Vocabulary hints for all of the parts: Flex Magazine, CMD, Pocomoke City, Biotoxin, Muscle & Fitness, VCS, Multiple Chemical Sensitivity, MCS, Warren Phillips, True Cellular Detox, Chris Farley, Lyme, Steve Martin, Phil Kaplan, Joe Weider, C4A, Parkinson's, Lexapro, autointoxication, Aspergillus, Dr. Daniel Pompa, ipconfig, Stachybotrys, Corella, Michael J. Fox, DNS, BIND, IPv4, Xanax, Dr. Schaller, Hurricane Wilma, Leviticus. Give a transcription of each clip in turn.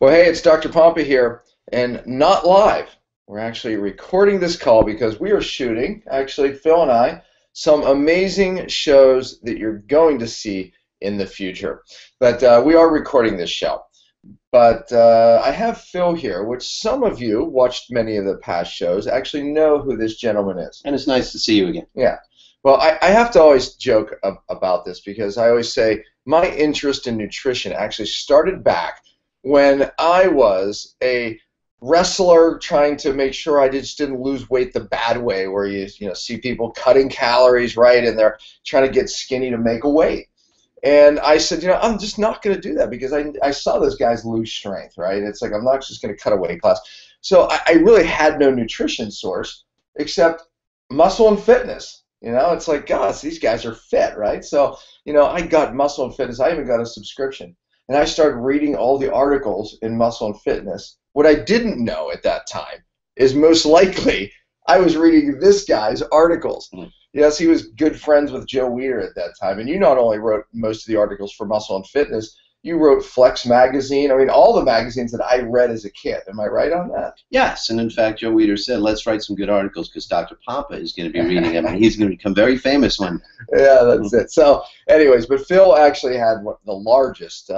Well, hey, it's Dr. Pompa here, and not live. We're actually recording this call because we are shooting, actually, Phil and I, some amazing shows that you're going to see in the future. But we are recording this show. But I have Phil here, which some of you watched many of the past shows, actually know who this gentleman is. And it's nice to see you again. Yeah. Well, I have to always joke about this because I always say my interest in nutrition actually started back when I was a wrestler trying to make sure I just didn't lose weight the bad way, where you see people cutting calories, right, and they're trying to get skinny to make a weight. And I said, you know, I'm just not going to do that because I saw those guys lose strength, right? And it's like, I'm not just going to cut a weight class. So I really had no nutrition source except Muscle and Fitness. You know, it's like, gosh, these guys are fit, right? So, you know, I got Muscle and Fitness. I even got a subscription. And I started reading all the articles in Muscle and Fitness. What I didn't know at that time is most likely I was reading this guy's articles. Yes, he was good friends with Joe Weider at that time. And you not only wrote most of the articles for Muscle and Fitness, you wrote Flex Magazine. I mean, all the magazines that I read as a kid. Am I right on that? Yes, and in fact, Joe Weider said, let's write some good articles because Dr. Pompa is going to be reading them, and he's going to become very famous one. Yeah, that's it. So anyways, but Phil actually had the largest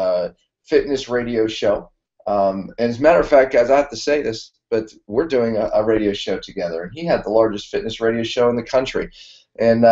fitness radio show. And as a matter of fact, guys, I have to say this, but we're doing a radio show together, and he had the largest fitness radio show in the country. And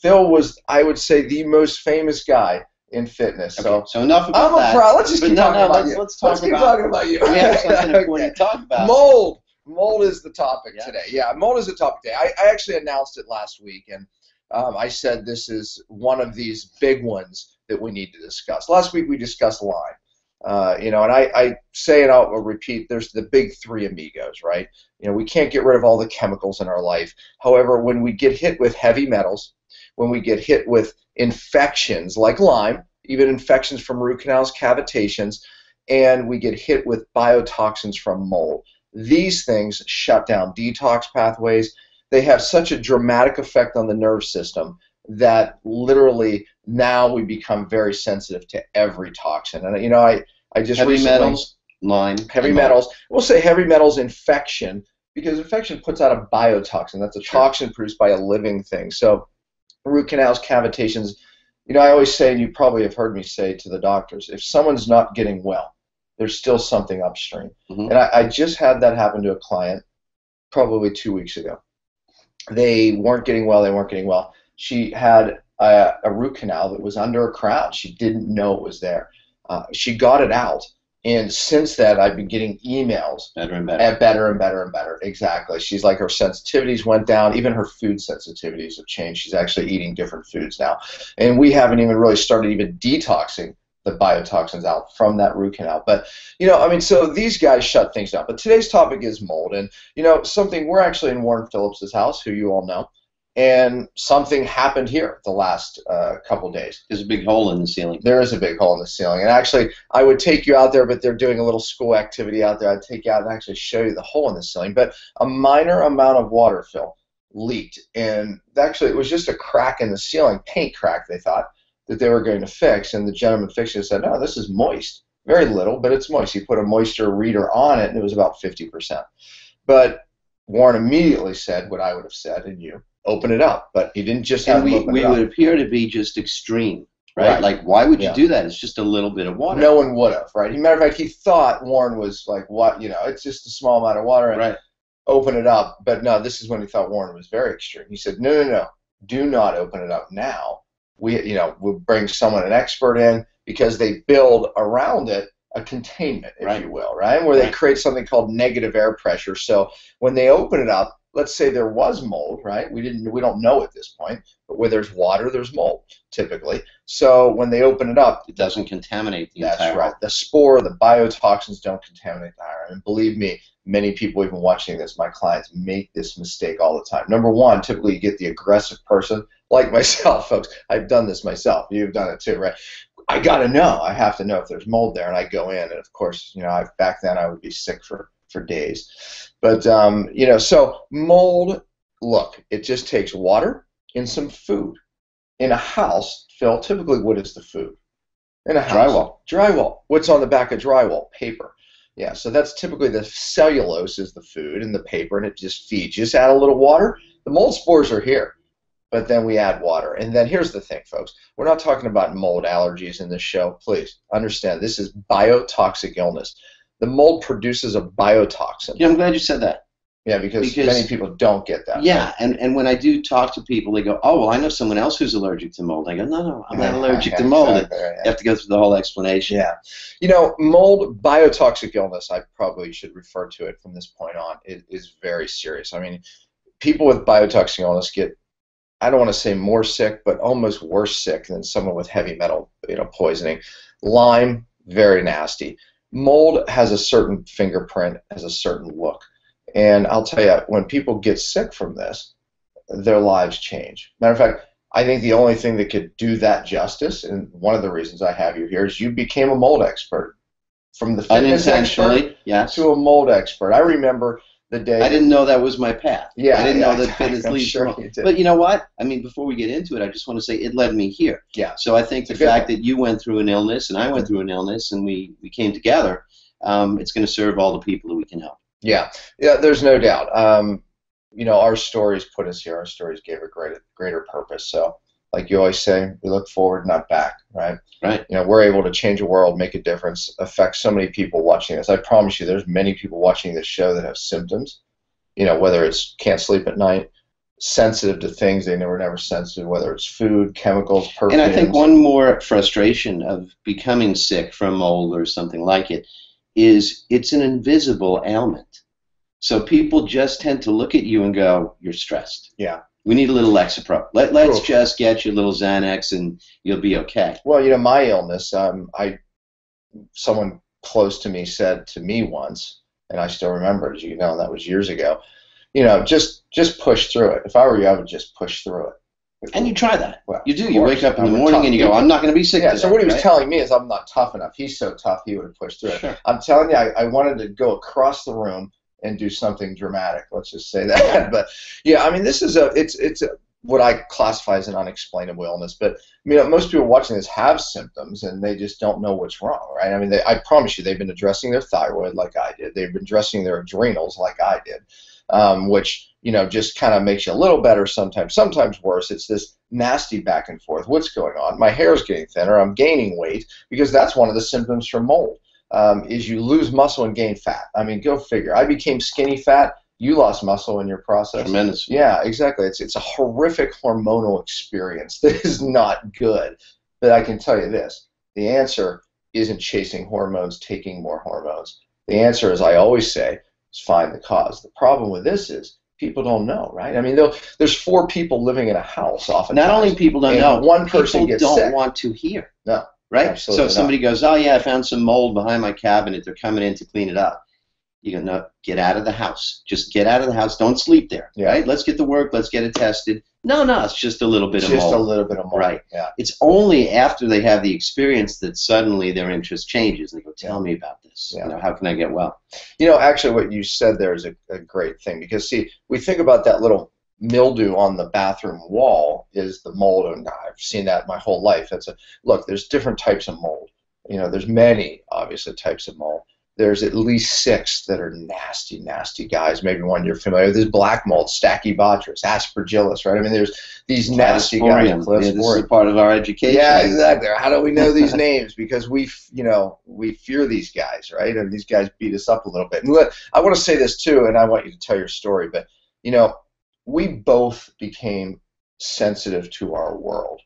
Phil was, I would say, the most famous guy in fitness. Okay, so enough about that. Let's just keep talking about you. Let's keep talking about you. We have something important to talk about. Mold. Mold is the topic today. Yeah, mold is the topic today. I actually announced it last week, and I said this is one of these big ones that we need to discuss. Last week we discussed Lyme. You know, and I say, and I'll repeat, there's the big three amigos, right? You know, we can't get rid of all the chemicals in our life. However, when we get hit with heavy metals, when we get hit with infections like Lyme, even infections from root canals, cavitations, and we get hit with biotoxins from mold, these things shut down detox pathways. They have such a dramatic effect on the nerve system that literally now we become very sensitive to every toxin. And, you know, I just recently... Heavy metals, Lyme. Heavy metals. We'll say heavy metals infection, because infection puts out a biotoxin. That's a toxin produced by a living thing. So root canals, cavitations, you know, I always say, and you probably have heard me say to the doctors, if someone's not getting well, there's still something upstream. And I just had that happen to a client probably 2 weeks ago. They weren't getting well. She had a root canal that was under a crown. She didn't know it was there. She got it out, and since then I've been getting emails. Better and better. Better and better. Exactly. She's like, her sensitivities went down. Even her food sensitivities have changed. She's actually eating different foods now. And we haven't even really started even detoxing the biotoxins out from that root canal. But, you know, I mean, so these guys shut things down. But today's topic is mold. And, you know, something, we're actually in Warren Phillips' house, who you all know. And something happened here the last couple days. There's a big hole in the ceiling. There is a big hole in the ceiling. And actually, I would take you out there, but they're doing a little school activity out there. I'd take you out and actually show you the hole in the ceiling. But a minor amount of water, Phil, leaked. And actually, it was just a crack in the ceiling, paint crack, they thought, that they were going to fix. And the gentleman fixed it and said, no, this is moist. Very little, but it's moist. He put a moisture reader on it, and it was about 50%. But Warren immediately said what I would have said, and you. Open it up, but he didn't just have to open it up. And we would appear to be just extreme, right? Like, why would you do that? It's just a little bit of water. No one would have, right? As a matter of fact, he thought Warren was like, what, you know, it's just a small amount of water, and open it up. But no, this is when he thought Warren was very extreme. He said, no, do not open it up now. You know, we'll bring someone, an expert in, because they build around it a containment, if you will, right? Where they create something called negative air pressure. So when they open it up, let's say there was mold, right? We don't know at this point, but where there's water, there's mold, typically. So when they open it up, it doesn't contaminate the entire. That's right. The spore, the biotoxins don't contaminate the iron. And believe me, many people even watching this, my clients, make this mistake all the time. Number one, typically you get the aggressive person, like myself, folks. I've done this myself. You've done it too, right? I gotta know. I have to know if there's mold there, and I go in, and of course, you know, back then I would be sick for days. But, you know, so mold, look, it just takes water and some food. In a house, Phil, typically what is the food? In a house. Drywall. What's on the back of drywall? Paper. Yeah, so that's typically the cellulose is the food in the paper, and it just feeds. You just add a little water. The mold spores are here, but then we add water. And then here's the thing, folks. We're not talking about mold allergies in this show. Please understand, this is biotoxic illness. The mold produces a biotoxin. Yeah, I'm glad you said that. Yeah, because many people don't get that. Yeah, right? and when I do talk to people, they go, oh, well, I know someone else who's allergic to mold. I go, no, I'm not allergic to mold. Exactly, yeah. You have to go through the whole explanation. Yeah. You know, mold, biotoxic illness, I probably should refer to it from this point on, is very serious. I mean, people with biotoxic illness get, I don't want to say more sick, but almost worse sick than someone with heavy metal poisoning. Lyme, very nasty. Mold has a certain fingerprint, has a certain look. And I'll tell you, when people get sick from this, their lives change. Matter of fact, I think the only thing that could do that justice, and one of the reasons I have you here, is you became a mold expert. From the fitness expert, yes, to a mold expert. I remember the day. I didn't know that was my path. Yeah, I didn't know that fitness leads to mold. But you know what? I mean, before we get into it, I just want to say it led me here. Yeah. So I think the fact that you went through an illness and I went through an illness and we came together, it's going to serve all the people that we can help. Yeah, yeah. There's no doubt. You know, our stories put us here. Our stories gave a greater purpose. So, like you always say, we look forward, not back. Right. Right. You know, we're able to change the world, make a difference, affect so many people watching this. I promise you, there's many people watching this show that have symptoms. You know, whether it's can't sleep at night, sensitive to things they were never sensitive, whether it's food, chemicals, perfumes. And I think one more frustration of becoming sick from mold or something like it is it's an invisible ailment. So people just tend to look at you and go, you're stressed. Yeah. We need a little Lexapro. Let's just get you a little Xanax and you'll be okay. Well, you know, my illness, someone close to me said to me once, and I still remember, as you know, that was years ago, you know, just push through it. If I were you, I would just push through it. And you try that. Well, you do. You wake up in the morning and you go, I'm not going to be sick. Yeah, so what he was telling me is I'm not tough enough. He's so tough, he would have pushed through it. I'm telling you, I wanted to go across the room and do something dramatic. Let's just say that. But, yeah, I mean, this is it's what I classify as an unexplainable illness. But, you know, most people watching this have symptoms and they just don't know what's wrong, right? I mean, I promise you they've been addressing their thyroid like I did. They've been addressing their adrenals like I did, which, you know, just kind of makes you a little better sometimes, sometimes worse. It's this nasty back and forth. What's going on? My hair is getting thinner. I'm gaining weight because that's one of the symptoms from mold is you lose muscle and gain fat. I mean, go figure. I became skinny fat. You lost muscle in your process. Tremendous. Yeah, exactly. It's a horrific hormonal experience that is not good. But I can tell you this. The answer isn't chasing hormones, taking more hormones. The answer, as I always say, is find the cause. The problem with this is people don't know, right? I mean, there's 4 people living in a house often. Not only people don't know, one person gets sick. People don't want to hear. No, right? So if somebody goes, oh, yeah, I found some mold behind my cabinet. They're coming in to clean it up. You go, no, get out of the house. Just get out of the house. Don't sleep there, right? Let's get to work. Let's get it tested. No, it's just a little bit of mold. Just a little bit of mold. Right. Yeah. It's only after they have the experience that suddenly their interest changes. They go, tell me about this. Yeah. You know, how can I get well? You know, actually what you said there is a great thing because, see, we think about that little mildew on the bathroom wall is the mold, and I've seen that my whole life. Look, there's different types of mold. You know, there's many, obviously, types of mold. There's at least 6 that are nasty, nasty guys. Maybe one you're familiar with. There's black mold, Stachybotrys, Aspergillus, right? I mean, there's these nasty guys. Yeah, this is part of our education. Yeah, exactly. How do we know these names? Because we fear these guys, right? And these guys beat us up a little bit. And look, I want to say this too, and I want you to tell your story. But you know, we both became sensitive to our world.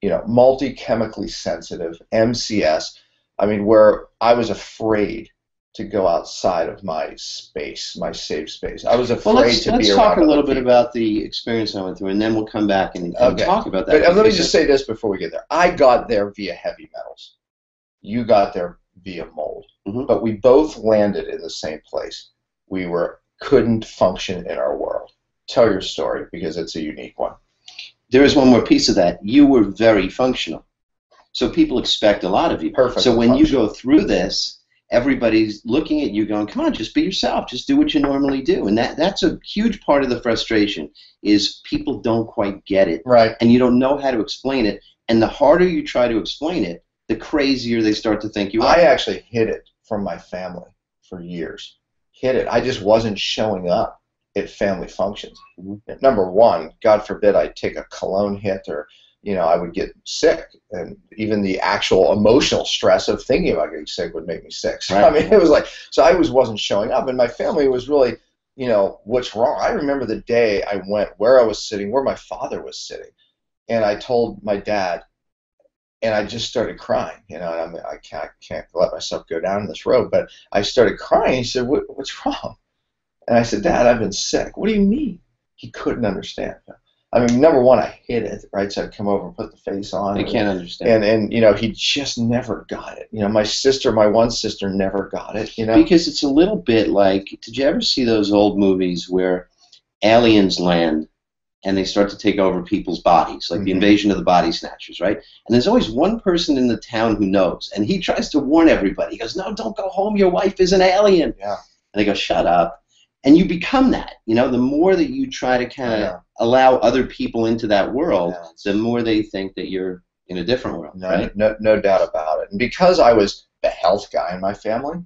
You know, multi-chemically sensitive, MCS. I mean, where I was afraid to go outside of my space, my safe space. I was afraid to be around. Let's talk a little bit about the experience I went through, and then we'll come back and talk about that. But let me just say this before we get there. I got there via heavy metals. You got there via mold. Mm-hmm. But we both landed in the same place. We couldn't function in our world. Tell your story, because it's a unique one. There is one more piece of that. You were very functional. So people expect a lot of you. Perfect. So when you go through this, everybody's looking at you going, come on, just be yourself. Just do what you normally do. And that's a huge part of the frustration is people don't quite get it. Right. And you don't know how to explain it. And the harder you try to explain it, the crazier they start to think you are. I actually hid it from my family for years. Hit it. I just wasn't showing up at family functions. Number one, God forbid I take a cologne hit, or I would get sick, and even the actual emotional stress of thinking about getting sick would make me sick. So, I mean, it was like, so I wasn't showing up, and my family was really, what's wrong? I remember the day I went, where I was sitting, where my father was sitting, and I told my dad, and I just started crying, and I can't let myself go down this road, but I started crying. He said, what's wrong? And I said, Dad, I've been sick. What do you mean? He couldn't understand. I mean, number one, I hid it, right? So I'd come over and put the face on. He can't understand. And he just never got it. My one sister never got it. Because it's a little bit like, did you ever see those old movies where aliens land and they start to take over people's bodies, like the invasion of the body snatchers, right? And there's always one person in the town who knows, and he tries to warn everybody. He goes, no, don't go home. Your wife is an alien. Yeah. And they go, shut up. And you become that. The more that you try to kind of allow other people into that world, the more they think that you're in a different world. No doubt about it. And because I was the health guy in my family,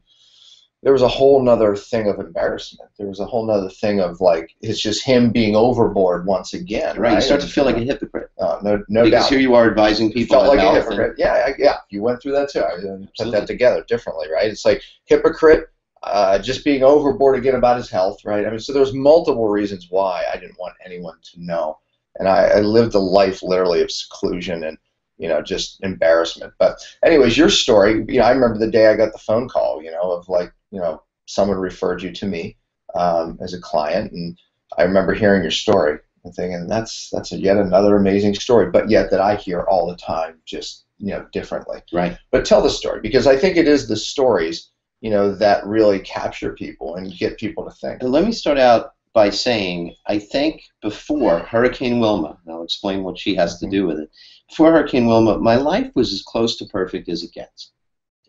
there was a whole nother thing of embarrassment. There was a whole nother thing of, like, it's just him being overboard once again. Right. You start to feel like a hypocrite. No doubt. Because here you are advising people. Felt like a hypocrite. Yeah. You went through that too. I put that together differently, right? It's like hypocrite. Just being overboard again about his health, right? I mean, so there's multiple reasons why I didn't want anyone to know, and I lived a life literally of seclusion and just embarrassment. But anyways, your story, I remember the day I got the phone call, of like, someone referred you to me as a client, and I remember hearing your story and thinking that's yet another amazing story, but yet that I hear all the time, just differently. Right. But tell the story, because I think it is the stories that really capture people and get people to think. And let me start out by saying, I think before Hurricane Wilma, and I'll explain what she has to do with it, before Hurricane Wilma, my life was as close to perfect as it gets.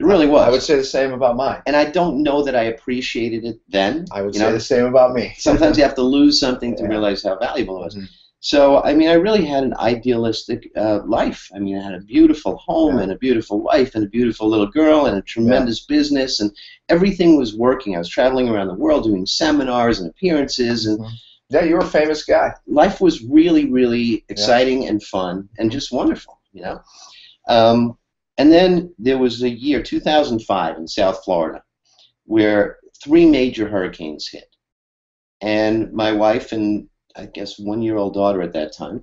It really was. I would say the same about mine. And I don't know that I appreciated it then. I would say the same about me. Sometimes you have to lose something to realize how valuable it was. So, I mean, I really had an idealistic life. I mean, I had a beautiful home and a beautiful wife and a beautiful little girl and a tremendous business, and everything was working. I was traveling around the world doing seminars and appearances. And yeah, you were a famous guy. Life was really, really exciting and fun and just wonderful, And then there was a year, 2005, in South Florida, where 3 major hurricanes hit. And my wife and I guess one-year-old daughter at that time,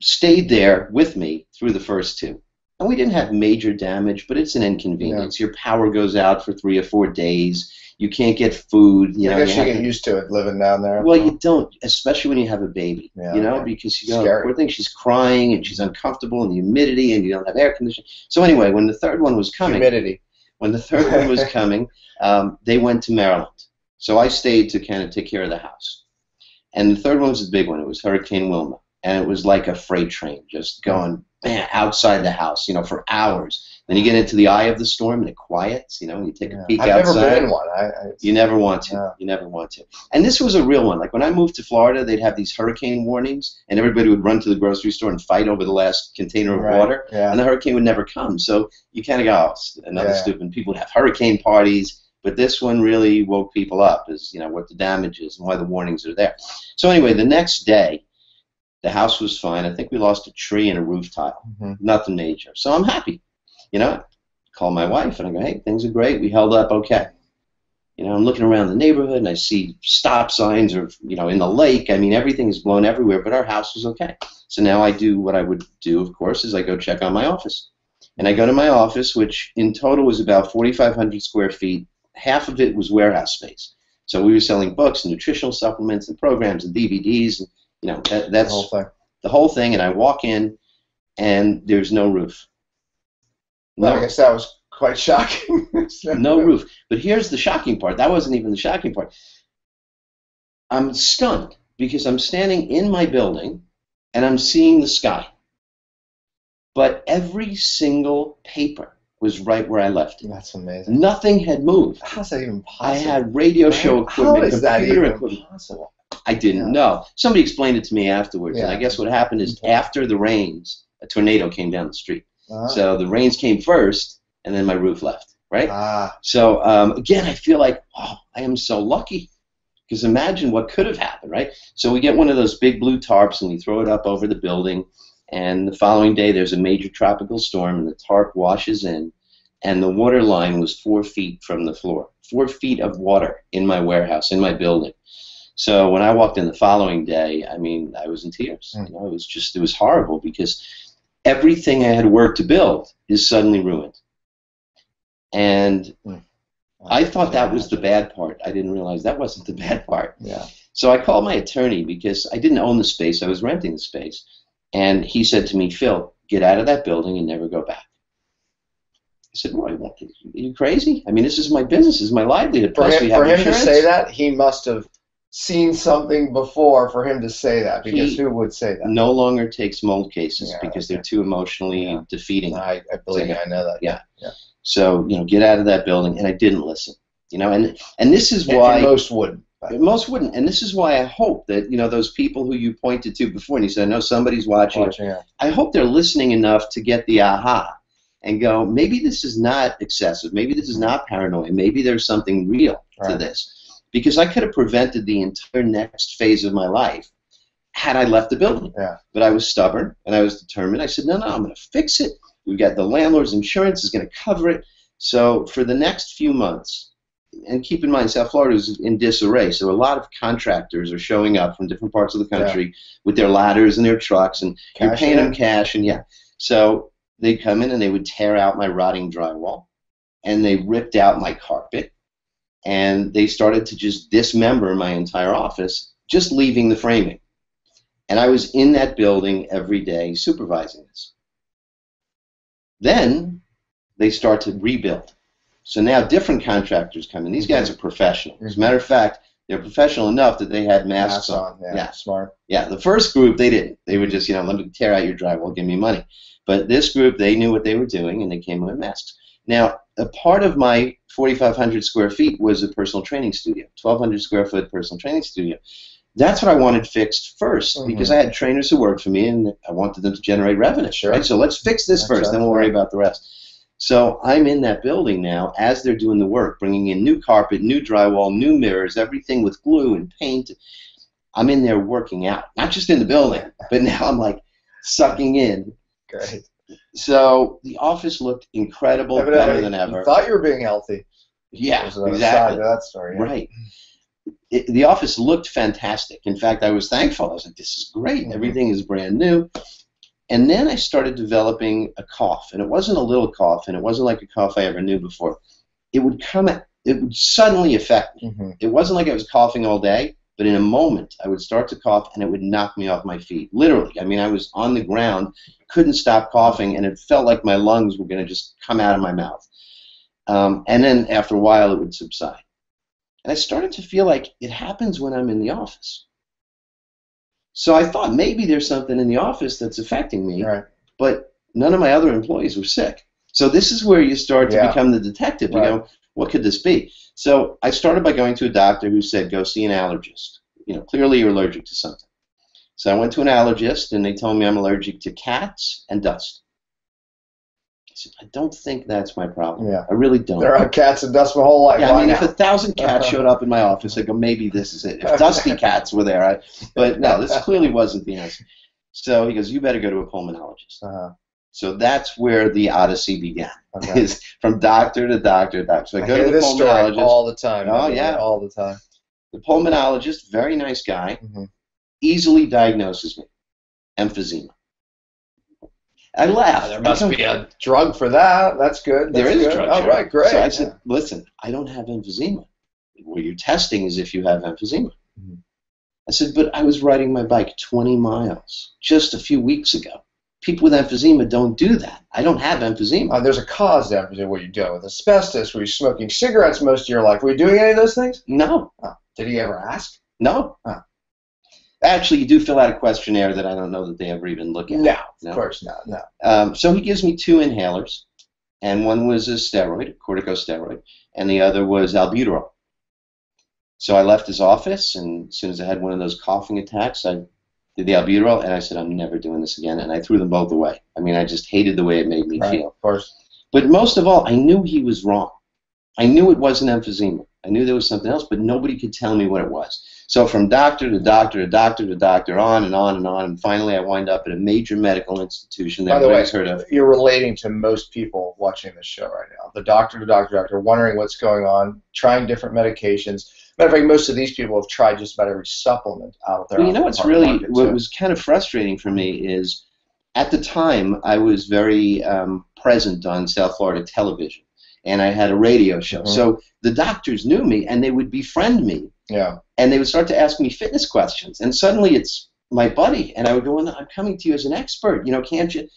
stayed there with me through the first 2. And we didn't have major damage, but it's an inconvenience. Your power goes out for 3 or 4 days. You can't get food. I guess you get used to it living down there. Well, you don't, especially when you have a baby, because you go, poor thing, she's crying and she's uncomfortable in the humidity and you don't have air conditioning. So anyway, when the third one was coming, they went to Maryland. So I stayed to kind of take care of the house. And the third one was the big one. It was Hurricane Wilma. And it was like a freight train just going outside the house, for hours. Then you get into the eye of the storm and it quiets, and you take a peek outside. I've never been in one. You never want to. You never want to. And this was a real one. Like when I moved to Florida, they'd have these hurricane warnings, and everybody would run to the grocery store and fight over the last container of water, and the hurricane would never come. So you kind of go, oh, another stupid. People would have hurricane parties. But this one really woke people up as, what the damage is and why the warnings are there. So anyway, the next day, the house was fine. I think we lost a tree and a roof tile. Nothing major. So I'm happy. I call my wife and I go, hey, things are great. We held up okay. I'm looking around the neighborhood and I see stop signs or, in the lake. I mean, everything is blown everywhere, but our house was okay. So now I do what I would do, of course, is I go check on my office. And I go to my office, which in total was about 4,500 square feet. Half of it was warehouse space. So we were selling books and nutritional supplements and programs and DVDs. And, that's the whole thing. And I walk in, and there's no roof. Well, I guess that was quite shocking. No roof. But here's the shocking part. That wasn't even the shocking part. I'm stunned because I'm standing in my building, and I'm seeing the sky. But every single paper was right where I left it. That's amazing. Nothing had moved. How's that even possible? I had radio show equipment, computer equipment. Possible? I didn't know. Somebody explained it to me afterwards, and I guess what happened is after the rains, a tornado came down the street. So the rains came first, and then my roof left. right? So again, I feel like, oh, I am so lucky, because imagine what could have happened, right? So we get one of those big blue tarps and we throw it up over the building, and the following day there's a major tropical storm and the tarp washes in, and the water line was 4 feet from the floor. 4 feet of water in my warehouse, in my building. So when I walked in the following day, I mean, I was in tears. You know, it was just, it was horrible, because everything I had worked to build is suddenly ruined. And I thought that was the bad part. I didn't realize that wasn't the bad part. Yeah. So I called my attorney, because I didn't own the space. I was renting the space. And he said to me, Phil, get out of that building and never go back. I said, Roy, are you crazy? I mean, this is my business. This is my livelihood. Plus, we have insurance. For him to say that, he must have seen something before for him to say that, because he, who would say that? No longer takes mold cases, because they're too emotionally defeating. I believe I know that. Yeah. So, you know, get out of that building, and I didn't listen. You know, and this is why most wouldn't. Most wouldn't, and this is why I hope that, you know, those people who you pointed to before, and you said, I know somebody's watching. I hope they're listening enough to get the aha and go, maybe this is not excessive. Maybe this is not paranoia. Maybe there's something real to this. Because I could have prevented the entire next phase of my life had I left the building. But I was stubborn, and I was determined. I said, no, I'm going to fix it. We've got the landlord's insurance is going to cover it. So for the next few months, and keep in mind, South Florida is in disarray, so a lot of contractors are showing up from different parts of the country with their ladders and their trucks, and you're paying them cash, and so they'd come in, and they would tear out my rotting drywall, and they ripped out my carpet, and they started to just dismember my entire office, just leaving the framing. And I was in that building every day supervising this. Then they start to rebuild. So now different contractors come in. These guys are professional. As a matter of fact, they're professional enough that they had masks on. Smart. The first group, they didn't. They would just, you know, let me tear out your drywall, give me money. But this group, they knew what they were doing, and they came with masks. Now, a part of my 4,500 square feet was a personal training studio, 1,200 square foot personal training studio. That's what I wanted fixed first, because I had trainers who worked for me, and I wanted them to generate revenue. Right? So let's fix this first, then we'll worry about the rest. So I'm in that building now as they're doing the work, bringing in new carpet, new drywall, new mirrors, everything with glue and paint. I'm in there working out, not just in the building, but now I'm like sucking in. Great. So the office looked incredible, better than ever. You thought you were being healthy. Yeah, exactly. Side of that story, right. The office looked fantastic. In fact, I was thankful. I was like, this is great. Everything is brand new. And then I started developing a cough, and it wasn't a little cough, and it wasn't like a cough I ever knew before. It would come at, it would suddenly affect me. It wasn't like I was coughing all day, but in a moment I would start to cough, and it would knock me off my feet, literally. I mean, I was on the ground, couldn't stop coughing, and it felt like my lungs were going to just come out of my mouth. And then after a while it would subside. And I started to feel like it happens when I'm in the office. So I thought maybe there's something in the office that's affecting me, but none of my other employees were sick. So this is where you start to become the detective. You know, what could this be? So I started by going to a doctor who said, go see an allergist. You know, clearly you're allergic to something. So I went to an allergist, and they told me I'm allergic to cats and dust. I said, I don't think that's my problem. I really don't. There are cats and dust my whole life. I mean, if 1,000 cats showed up in my office, I'd go, maybe this is it. If dusty cats were there, but no, this clearly wasn't the answer. So he goes, you better go to a pulmonologist. So that's where the odyssey began, is from doctor to doctor to doctor. So I go to the pulmonologist all the time. All the time. The pulmonologist, very nice guy, easily diagnoses me, emphysema. I laughed. There must be a drug for that. That's good. There is a drug. Oh, right, great. So I said, listen, I don't have emphysema. What you're testing is if you have emphysema. I said, but I was riding my bike 20 miles just a few weeks ago. People with emphysema don't do that. I don't have emphysema. There's a cause to emphysema. What are you doing with asbestos? Were you smoking cigarettes most of your life? Were you doing any of those things? No. Did he ever ask? No. Actually, you do fill out a questionnaire that I don't know that they ever even look at. No, of course not. So he gives me 2 inhalers, and one was a steroid, a corticosteroid, and the other was albuterol. So I left his office, and as soon as I had one of those coughing attacks, I did the albuterol, and I said, I'm never doing this again, and I threw them both away. I mean, I just hated the way it made me feel. But most of all, I knew he was wrong. I knew it wasn't emphysema. I knew there was something else, but nobody could tell me what it was. So from doctor to doctor to doctor to doctor, on and on and on, and finally I wind up at a major medical institution that everybody's heard of. By the way, you're relating to most people watching this show right now. The doctor to doctor to doctor, wondering what's going on, trying different medications. Matter of fact, most of these people have tried just about every supplement out there. Well, you know what's really, what was kind of frustrating for me is, at the time, I was very present on South Florida television, and I had a radio show. Mm-hmm. So the doctors knew me, and they would befriend me. Yeah. And they would start to ask me fitness questions, and suddenly it's my buddy, and I would go, "I'm coming to you as an expert. You know, can't you?"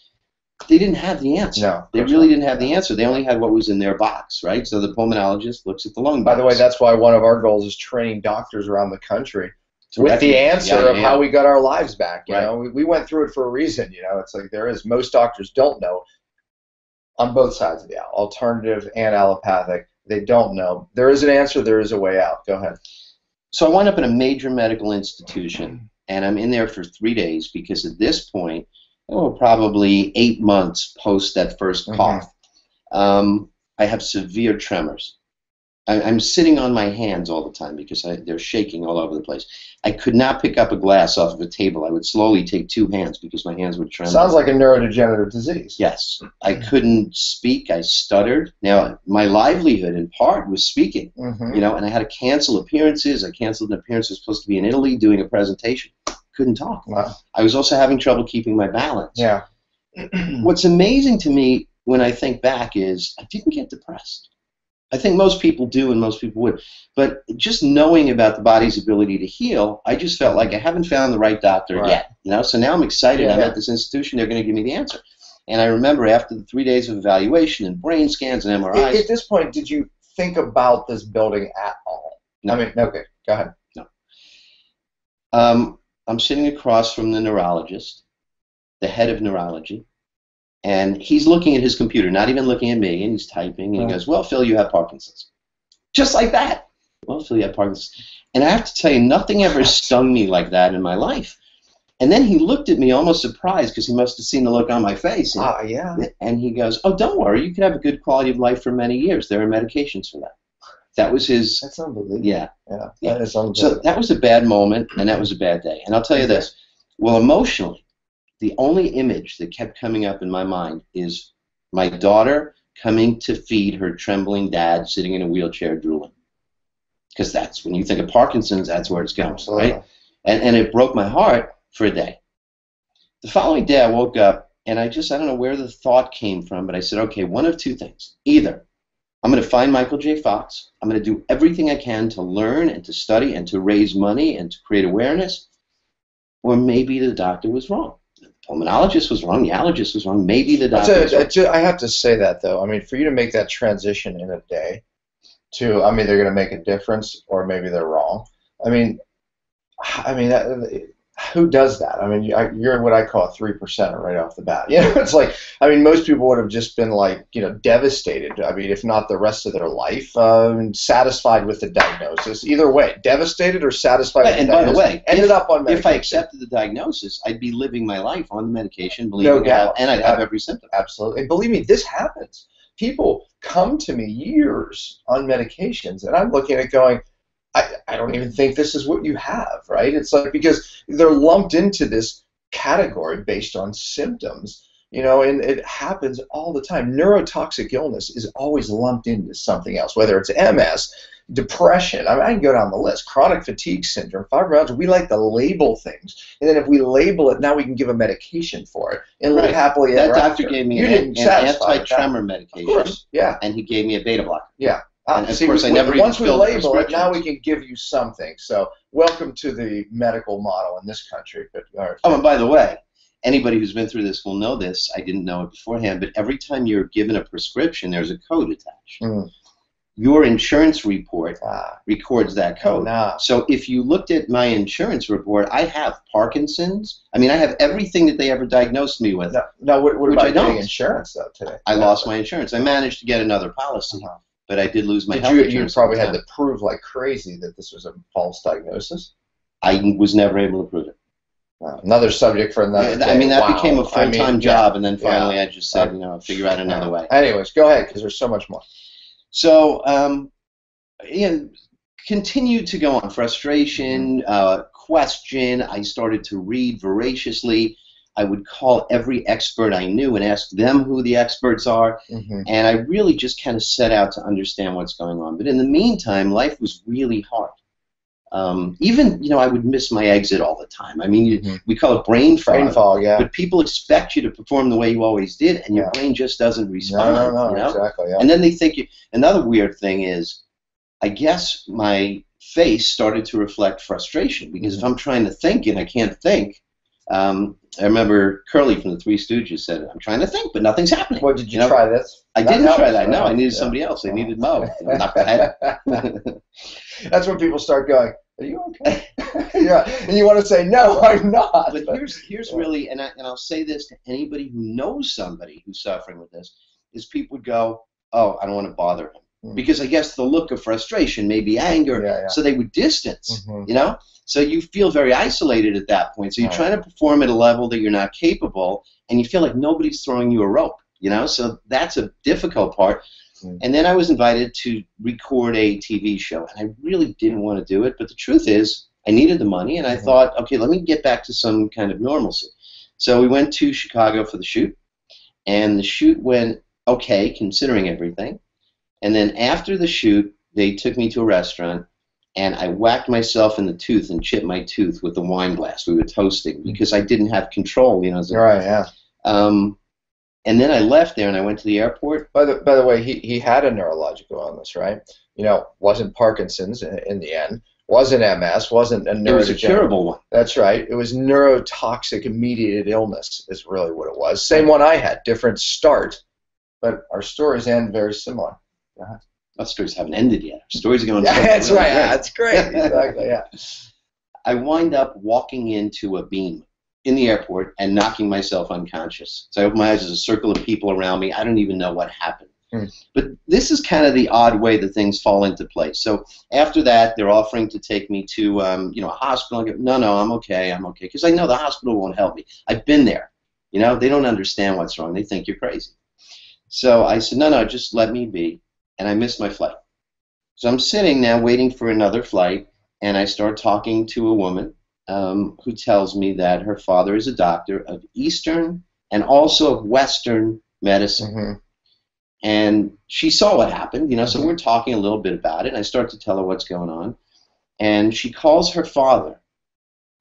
They didn't have the answer. No, they really didn't have the answer. They only had what was in their box, right? So the pulmonologist looks at the lung box. By the way, that's why one of our goals is training doctors around the country with the answer of how we got our lives back. You know, we went through it for a reason. You know, it's like there is, most doctors don't know on both sides of the aisle, alternative and allopathic. They don't know. There is an answer. There is a way out. Go ahead. So I wound up in a major medical institution, and I'm in there for 3 days because at this point, oh, probably 8 months post that first cough, I have severe tremors. I'm sitting on my hands all the time because they're shaking all over the place. I could not pick up a glass off of a table. I would slowly take two hands because my hands would tremble. Sounds like a neurodegenerative disease. Yes. I couldn't speak. I stuttered. Now, my livelihood in part was speaking, you know, and I had to cancel appearances. I canceled an appearance. I was supposed to be in Italy doing a presentation. Couldn't talk. Wow. I was also having trouble keeping my balance. Yeah. What's amazing to me when I think back is I didn't get depressed. I think most people do and most people would. But just knowing about the body's ability to heal, I just felt like I haven't found the right doctor yet. You know? So now I'm excited. Yeah. I'm at this institution. They're going to give me the answer. And I remember after the 3 days of evaluation and brain scans and MRIs. At this point, did you think about this building at all? No. I mean, okay. Go ahead. No. I'm sitting across from the neurologist, the head of neurology. And he's looking at his computer, not even looking at me, and he's typing, and he goes, "Well, Phil, you have Parkinson's." Just like that. "Well, Phil, you have Parkinson's." And I have to tell you, nothing ever stung me like that in my life. And then he looked at me almost surprised because he must have seen the look on my face. Ah, yeah. And he goes, "Oh, don't worry. You can have a good quality of life for many years. There are medications for that." That was his... That's unbelievable. Yeah. Yeah. That is unbelievable. So that was a bad moment, and that was a bad day. And I'll tell you this. Well, emotionally, the only image that kept coming up in my mind is my daughter coming to feed her trembling dad sitting in a wheelchair drooling. Because that's, when you think of Parkinson's, that's where it's going, right? And it broke my heart for a day. The following day I woke up, and I don't know where the thought came from, but I said, okay, one of two things. Either I'm going to find Michael J. Fox, I'm going to do everything I can to learn and to study and to raise money and to create awareness, or maybe the doctor was wrong. Pulmonologist was wrong. The allergist was wrong. Maybe the doctor was wrong. I have to say that, though. I mean, for you to make that transition in a day to, I mean, they're going to make a difference, or maybe they're wrong. I mean, that, who does that? I mean, you're what I call a 3% right off the bat. You know, it's like, I mean, most people would have just been like, you know, devastated. I mean, if not the rest of their life, satisfied with the diagnosis. Either way, devastated or satisfied with the diagnosis. And by the way, ended up on medication. If I accepted the diagnosis, I'd be living my life on the medication, and I'd have every symptom. Absolutely. And believe me, this happens. People come to me years on medications, and I'm looking at it going, I don't even think this is what you have, right? It's like, because they're lumped into this category based on symptoms, you know, and it happens all the time. Neurotoxic illness is always lumped into something else, whether it's MS, depression, I mean, I can go down the list, chronic fatigue syndrome, fibromyalgia. We like to label things, and then if we label it, now we can give a medication for it, and live happily ever after. That doctor gave me an anti-tremor medication, and he gave me a beta blocker. Yeah. Once we label it, now we can give you something. So welcome to the medical model in this country. Oh, and by the way, anybody who's been through this will know this. I didn't know it beforehand, but every time you're given a prescription, there's a code attached. Your insurance report records that code. So if you looked at my insurance report, I have Parkinson's. I mean, I have everything that they ever diagnosed me with. Now, what about getting insurance, though, today? I lost my insurance. I managed to get another policy. But I did lose my health insurance. You probably had to prove like crazy that this was a false diagnosis. I was never able to prove it. Wow. Another subject for another day. I mean, that became a full-time job, and then finally I just said, you know, I'll figure out another way. Anyways, go ahead, because there's so much more. So, continued to go on. Frustration, question. I started to read voraciously. I would call every expert I knew and ask them who the experts are. Mm-hmm. And I really just kind of set out to understand what's going on. But in the meantime, life was really hard. Even, you know, I would miss my exit all the time. I mean, we call it brain fog. Brain fog, yeah. But people expect you to perform the way you always did, and your brain just doesn't respond. No, you know? Exactly. Yeah. And then they think you. Another weird thing is, I guess my face started to reflect frustration because if I'm trying to think and I can't think, I remember Curly from the Three Stooges said, "I'm trying to think, but nothing's happening." Well, did you try this? I didn't try that. No, I needed somebody else. I needed Mo. That's when people start going, "Are you okay?" And you want to say, "No, I'm not." But here's really, and I'll say this to anybody who knows somebody who's suffering with this, is people would go, "Oh, I don't want to bother him." Because I guess the look of frustration, maybe anger, so they would distance, you know? So you feel very isolated at that point. So you're trying to perform at a level that you're not capable, and you feel like nobody's throwing you a rope, you know? So that's a difficult part. And then I was invited to record a TV show, and I really didn't want to do it, but the truth is I needed the money, and I thought, okay, let me get back to some kind of normalcy. So we went to Chicago for the shoot, and the shoot went okay, considering everything. And then after the shoot, they took me to a restaurant, and I whacked myself in the tooth and chipped my tooth with the wine glass. We were toasting because I didn't have control, you know. And then I left there, and I went to the airport. By the way, he had a neurological illness, right? You know, wasn't Parkinson's in the end. Wasn't MS, wasn't a neurodegenerative. It was a curable one. That's right. It was neurotoxic-mediated illness is really what it was. Same one I had, different start, but our stories end very similar. Our stories haven't ended yet. Our stories are going to that's right. Yeah, that's great. Exactly. Yeah. I wind up walking into a beam in the airport and knocking myself unconscious. So I open my eyes, there's a circle of people around me. I don't even know what happened. But this is kind of the odd way that things fall into place. So after that, they're offering to take me to a hospital. I go, no, I'm okay. I'm okay. Because I know the hospital won't help me. I've been there. You know, they don't understand what's wrong. They think you're crazy. So I said, no, just let me be. And I missed my flight. So I'm sitting now waiting for another flight, and I start talking to a woman who tells me that her father is a doctor of Eastern and also of Western medicine. And she saw what happened, you know, so we're talking a little bit about it, and I start to tell her what's going on. And she calls her father,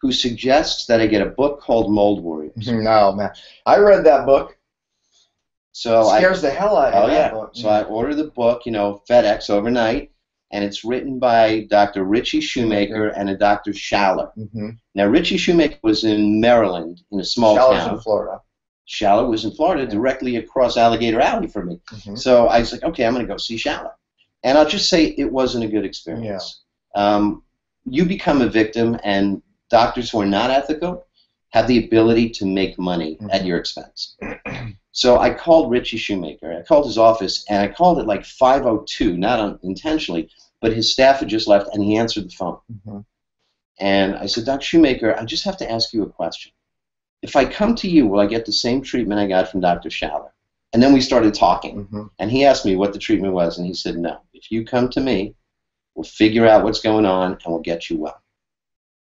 who suggests that I get a book called Mold Warriors. No, man. I read that book. So scares the hell out of that book. So I order the book, you know, FedEx overnight, and it's written by Dr. Ritchie Shoemaker and a Dr. Schaller. Now, Ritchie Shoemaker was in Maryland in a small town. Shaller's in Florida. Schaller was in Florida, directly across Alligator Alley from me. So I was like, okay, I'm going to go see Schaller. And I'll just say it wasn't a good experience. You become a victim, and doctors who are not ethical have the ability to make money at your expense. So I called Ritchie Shoemaker. I called his office, and I called it like 5:02, not intentionally, but his staff had just left, and he answered the phone. And I said, Dr. Shoemaker, I just have to ask you a question. If I come to you, will I get the same treatment I got from Dr. Schaller? And then we started talking, and he asked me what the treatment was, and he said, no, if you come to me, we'll figure out what's going on, and we'll get you well.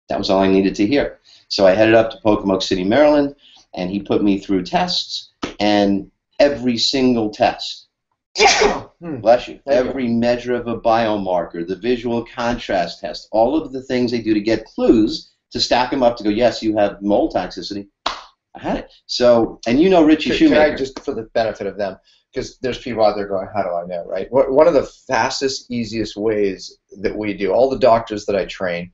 That was all I needed to hear. So I headed up to Pocomoke City, Maryland, and he put me through tests. And every single test, bless you, every measure of a biomarker, the visual contrast test, all of the things they do to get clues to stack them up to go, yes, you have mold toxicity. I had it. So, and you know Ritchie Shoemaker. Can I just, for the benefit of them, because there's people out there going, how do I know, right? One of the fastest, easiest ways that we do, all the doctors that I train,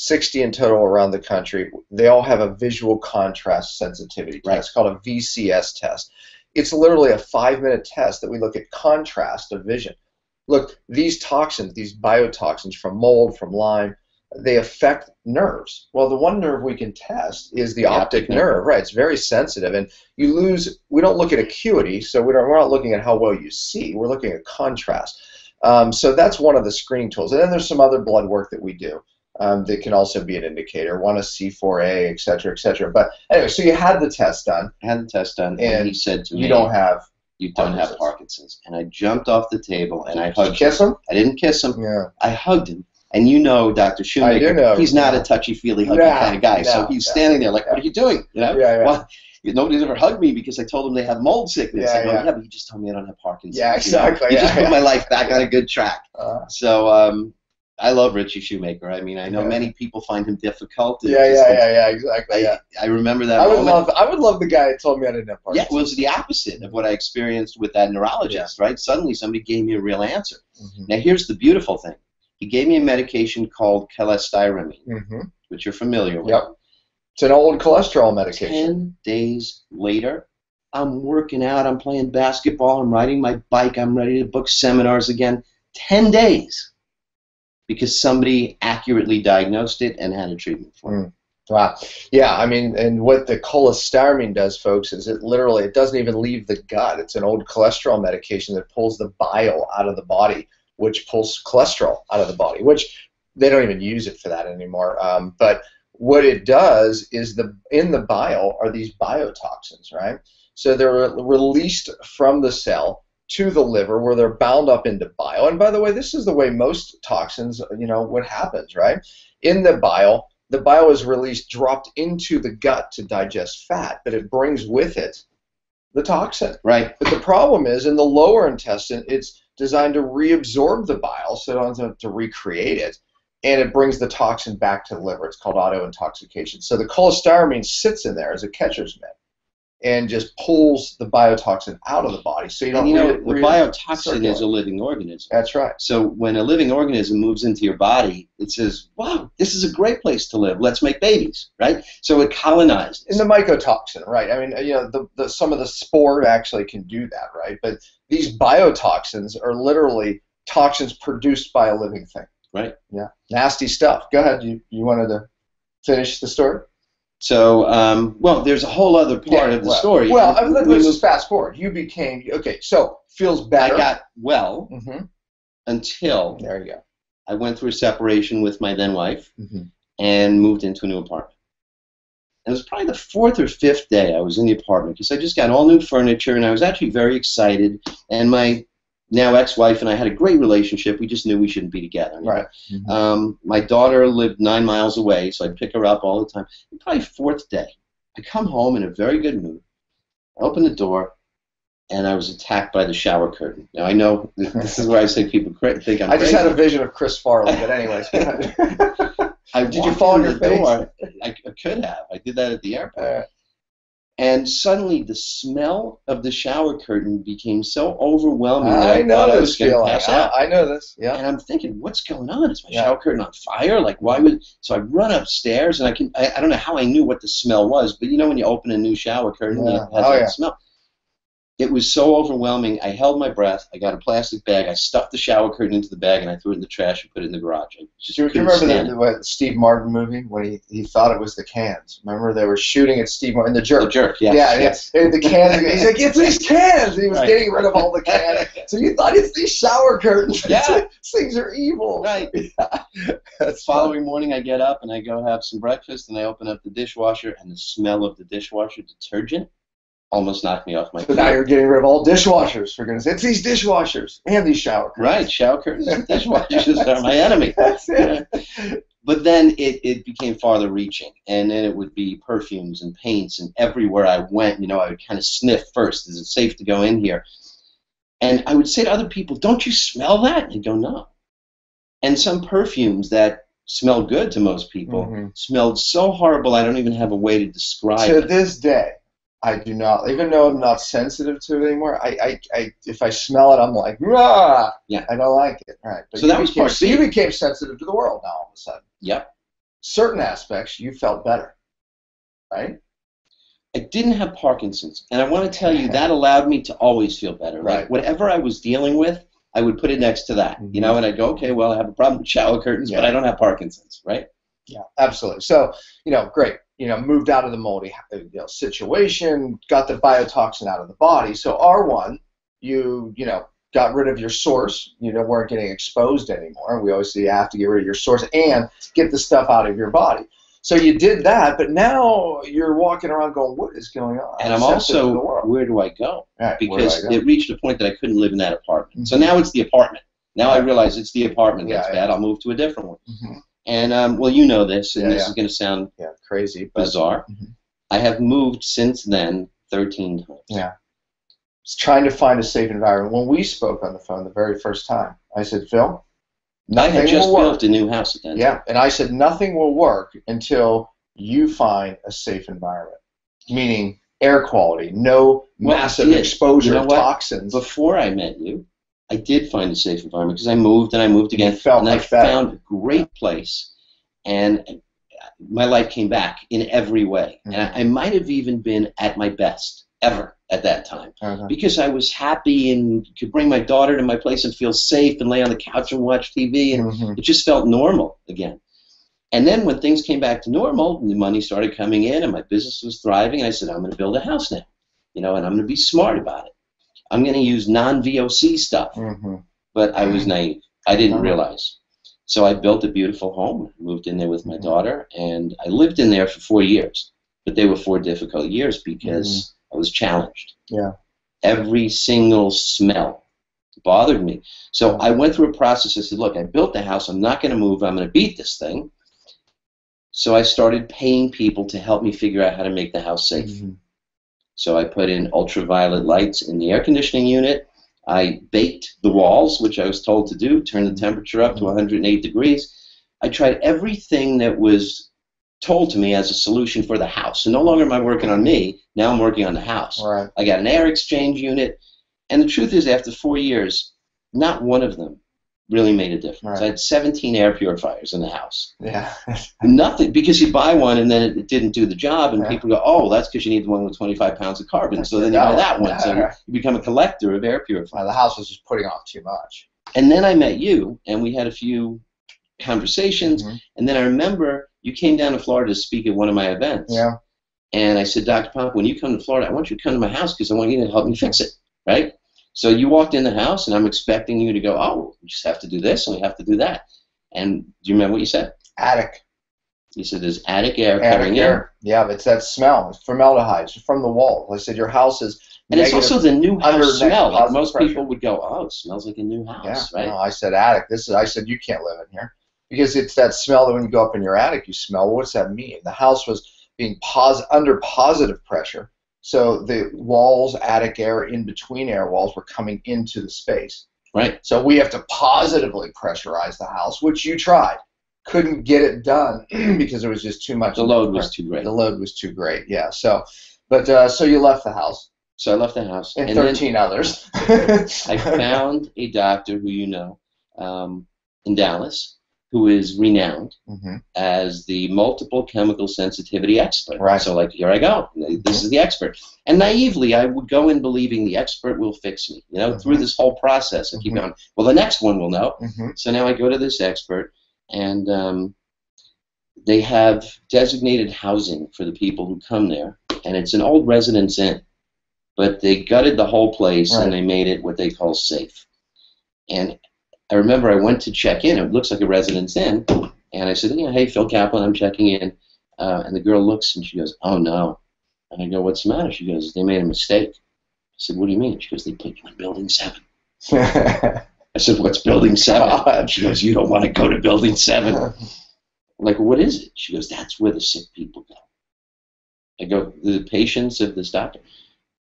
60 in total around the country, they all have a visual contrast sensitivity test. It's called a VCS test. It's literally a 5-minute test that we look at contrast of vision. Look, these toxins, these biotoxins from mold, from Lyme, they affect nerves. Well, the one nerve we can test is the optic nerve, right? It's very sensitive, and you lose, we don't look at acuity, so we're not looking at how well you see, we're looking at contrast. So that's one of the screening tools. And then there's some other blood work that we do. That can also be an indicator. One is C4A, et cetera, et cetera. But anyway, so you had the test done. I had the test done, and he said to me, you don't have You don't have Parkinson's. And I jumped off the table and I hugged him. Did you kiss him? I didn't kiss him. Yeah. I hugged him. And you know Dr. Shoemaker, he's not a touchy-feely huggy kind of guy. So he's standing there like, what are you doing? You know? Well, nobody's ever hugged me because I told them they have mold sickness. I go, but you just told me I don't have Parkinson's. Yeah, exactly. You know? You just put my life back on a good track. So I love Ritchie Shoemaker. I mean, I know many people find him difficult. Exactly. I remember that I would love the guy that told me I didn't have Parkinson's. Yeah, it was the opposite of what I experienced with that neurologist, right? Suddenly somebody gave me a real answer. Now, here's the beautiful thing. He gave me a medication called cholestyramine, which you're familiar with. It's an old cholesterol medication. 10 days later, I'm working out, I'm playing basketball, I'm riding my bike, I'm ready to book seminars again. 10 days because somebody accurately diagnosed it and had a treatment for it. Wow. Yeah, I mean, and what the cholestyramine does, folks, is it literally, it doesn't even leave the gut. It's an old cholesterol medication that pulls the bile out of the body, which pulls cholesterol out of the body, which they don't even use it for that anymore. But what it does is in the bile are these biotoxins, right? So they're released from the cell to the liver where they're bound up into bile. And by the way, this is the way most toxins, you know, what happens, right? In the bile is released, dropped into the gut to digest fat, but it brings with it the toxin. Right. But the problem is in the lower intestine, it's designed to reabsorb the bile, so it doesn't have to recreate it, and it brings the toxin back to the liver. It's called autointoxication. So the cholestyramine sits in there as a catcher's mitt and just pulls the biotoxin out of the body. So you don't. And you know, the biotoxin is a living organism. That's right. So when a living organism moves into your body, it says, "Wow, this is a great place to live. Let's make babies." Right. So it colonizes. And the mycotoxin, right? I mean, you know, some of the spore actually can do that, right? But these biotoxins are literally toxins produced by a living thing. Right. Yeah. Nasty stuff. Go ahead. You wanted to finish the story? So, well, there's a whole other part of the story. Well, I mean, let's just fast forward. You became, okay, so feels better. I got well until there you go. I went through a separation with my then wife and moved into a new apartment. And it was probably the fourth or fifth day I was in the apartment because I just got all new furniture and I was actually very excited. And my now ex-wife and I had a great relationship. We just knew we shouldn't be together. Right. My daughter lived 9 miles away, so I'd pick her up all the time. And probably fourth day, I come home in a very good mood. I open the door, and I was attacked by the shower curtain. Now, I know this is where I say people think I'm crazy. I just had a vision of Chris Farley, but anyways. Did you fall on your face? I could have. I did that at the airport. And suddenly the smell of the shower curtain became so overwhelming that I thought I was going to pass out. I know this. Yeah. And I'm thinking, what's going on? Is my shower curtain on fire? Like, why would? So I run upstairs, and I don't know how I knew what the smell was, but you know when you open a new shower curtain, and it has that smell. It was so overwhelming. I held my breath. I got a plastic bag. I stuffed the shower curtain into the bag, and I threw it in the trash and put it in the garage. Do you remember the Steve Martin movie when he thought it was the cans? Remember they were shooting at Steve Martin, The Jerk. The Jerk, yes. Yeah, the cans. He's like, it's these cans. And he was getting rid of all the cans. So you thought it's these shower curtains. Yeah. These things are evil. Right. Yeah. The following morning, I get up, and I go have some breakfast, and I open up the dishwasher, and the smell of the dishwasher detergent almost knocked me off my feet. Now you're getting rid of all dishwashers, for goodness sake. It's these dishwashers and these shower curtains. Right, shower curtains and dishwashers are my enemy. That's it. But then it became farther reaching, and then it would be perfumes and paints, and everywhere I went, you know, I would kind of sniff first. Is it safe to go in here? And I would say to other people, don't you smell that? And they'd go, no. And some perfumes that smelled good to most people smelled so horrible I don't even have a way to describe it. To this day, I do not, even though I'm not sensitive to it anymore. If I smell it, I'm like, rah! Yeah, I don't like it. All right, but so that was part. So you became sensitive to the world now, all of a sudden. Yep. Certain aspects, you felt better, right? I didn't have Parkinson's, and I want to tell you that allowed me to always feel better. Right. Like, whatever I was dealing with, I would put it next to that, you know, and I'd go, okay, well, I have a problem with shower curtains, but I don't have Parkinson's, right? Yeah, absolutely. So, you know, great. You know, moved out of the moldy situation, got the biotoxin out of the body. So R1, you know, got rid of your source. You know, weren't getting exposed anymore. We always say you have to get rid of your source and get the stuff out of your body. So you did that, but now you're walking around going, what is going on? And I'm also, where do I go? Right, because it reached a point that I couldn't live in that apartment. Mm-hmm. So now it's the apartment. Now I realize it's the apartment that's bad. I'll move to a different one. Mm-hmm. And, well, you know this, and this is going to sound crazy, but bizarre. Mm-hmm. I have moved since then 13 times. Yeah. It's trying to find a safe environment. When we spoke on the phone the very first time, I said, Phil, nothing will work. I had just built a new house at that time. Yeah, and I said, nothing will work until you find a safe environment, meaning air quality, no massive exposure of toxins. Before I met you, I did find a safe environment because I moved and I moved again. And I found a great place, and my life came back in every way. Mm-hmm. And I might have even been at my best ever at that time because I was happy and could bring my daughter to my place and feel safe and lay on the couch and watch TV, and it just felt normal again. And then when things came back to normal, the money started coming in and my business was thriving, and I said, I'm going to build a house now, you know, and I'm going to be smart about it. I'm going to use non-VOC stuff. But I was naive. I didn't realize. So I built a beautiful home, moved in there with my daughter, and I lived in there for 4 years. But they were 4 difficult years because I was challenged. Yeah. Every single smell bothered me. So I went through a process. I said, look, I built the house. I'm not going to move. I'm going to beat this thing. So I started paying people to help me figure out how to make the house safe. So I put in ultraviolet lights in the air conditioning unit. I baked the walls, which I was told to do, turned the temperature up to 108 degrees. I tried everything that was told to me as a solution for the house. So no longer am I working on me. Now I'm working on the house. Right. I got an air exchange unit. And the truth is, after 4 years, not one of them really made a difference. Right. I had 17 air purifiers in the house. Yeah. Nothing, because you buy one and then it didn't do the job, and people go, oh, that's because you need the one with 25 pounds of carbon, so then you buy that one. So you become a collector of air purifiers. The house was just putting off too much. And then I met you, and we had a few conversations, and then I remember you came down to Florida to speak at one of my events. Yeah. And I said, Dr. Pompa, when you come to Florida, I want you to come to my house because I want you to help me fix it, right? So you walked in the house, and I'm expecting you to go, oh, we just have to do this, and we have to do that. And do you remember what you said? Attic. You said there's attic air coming in. Yeah, it's that smell. It's formaldehyde. It's from the wall. I said your house is negative. It's also the new house smell. Like most people would go, oh, it smells like a new house, right? No, I said attic. This is. I said you can't live in here because it's that smell that when you go up in your attic, you smell. Well, what's that mean? The house was being under positive pressure. So the walls, attic air, in-between air walls were coming into the space. Right. So we have to positively pressurize the house, which you tried. Couldn't get it done because it was just too much. The load was too great. The load was too great, yeah. So, but, so you left the house. So I left the house. And 13 others. I found a doctor who you know in Dallas who is renowned as the multiple chemical sensitivity expert. Right. So, like, here I go. This is the expert. And naively, I would go in believing the expert will fix me, you know, through this whole process. And keep going, well, the next one will know. So now I go to this expert, and they have designated housing for the people who come there. And it's an old residence inn. But they gutted the whole place, and they made it what they call safe. And I remember I went to check in. It looks like a residence inn. And I said, hey, Phil Kaplan, I'm checking in. And the girl looks, and she goes, oh, no. And I go, what's the matter? She goes, they made a mistake. I said, what do you mean? She goes, they put you in Building 7. I said, what's Building 7? She goes, you don't want to go to Building 7. I'm like, what is it? She goes, that's where the sick people go. I go, the patients of this doctor?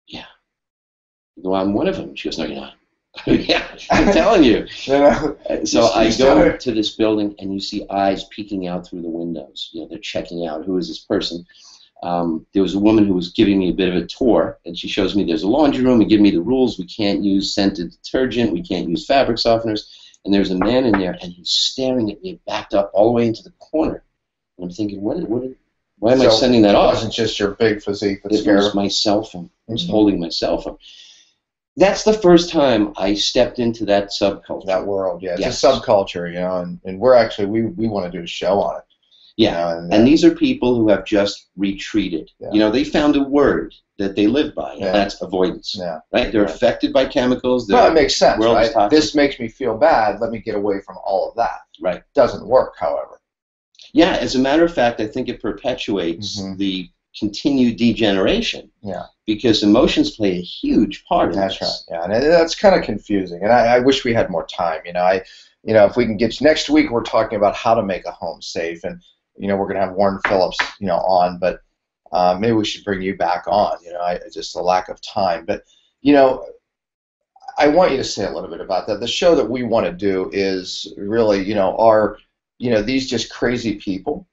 Yeah. I go, I'm one of them. She goes, no, you're not. Yeah, I'm telling you. So I go to this building, and you see eyes peeking out through the windows. You know, they're checking out, who is this person? There was a woman who was giving me a bit of a tour, and she shows me there's a laundry room and give me the rules. We can't use scented detergent. We can't use fabric softeners. And there's a man in there, and he's staring at me, backed up all the way into the corner. And I'm thinking, why am I sending that off? It wasn't just your big physique. It was my cell phone. I was holding my cell phone. That's the first time I stepped into that subculture. That world, yeah. It's a subculture, you know, and we're actually, we want to do a show on it. Yeah, you know, and these are people who have just retreated. Yeah. You know, they found a word that they live by, and that's avoidance. Yeah. Right? They're affected by chemicals. Well, it makes sense, right? This makes me feel bad. Let me get away from all of that. Right. Doesn't work, however. Yeah, as a matter of fact, I think it perpetuates the continued degeneration. Yeah. Because emotions play a huge part of this. That's right. Yeah, and that's kind of confusing. And I wish we had more time. You know, if we can get next week, we're talking about how to make a home safe, and we're going to have Warren Phillips, on, but maybe we should bring you back on. Just the lack of time. But I want you to say a little bit about that. The show that we want to do is really, these just crazy people,